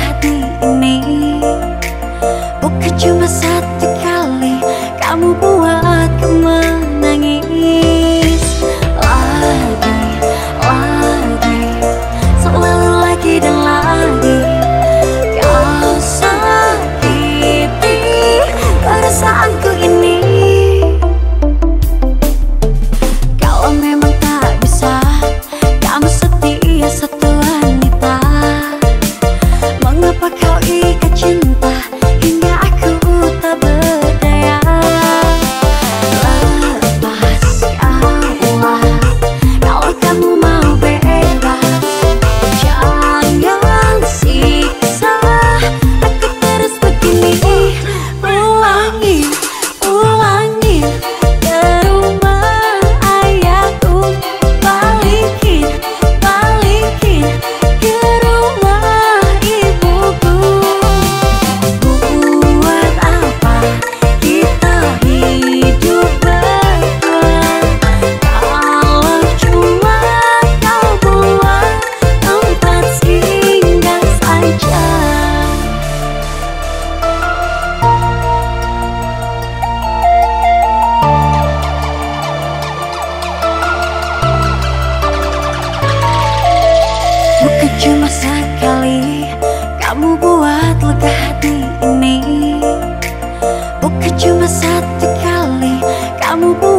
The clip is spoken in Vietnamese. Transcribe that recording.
hati ini. Bukan cuma satu kali kamu buatku menangis. Lagi, selalu lagi dan lagi kau sakiti perasaanku ini. Kalau memang tak bisa kamu setia satu wanita, mengapa kau ikat cinta hingga aku tak berdaya? Lepaskanlah kalau kamu mau bebas. Jangan siksa aku terus begini. Ulangin ke rumah ayahku. Balikin ke rumah ibuku. Buat apa kita hidup berdua kalau cuma kau buat tempat singgah saja? Bukan cuma sekali kamu buat lega hati ini. Bukan cuma satu kali kamu buat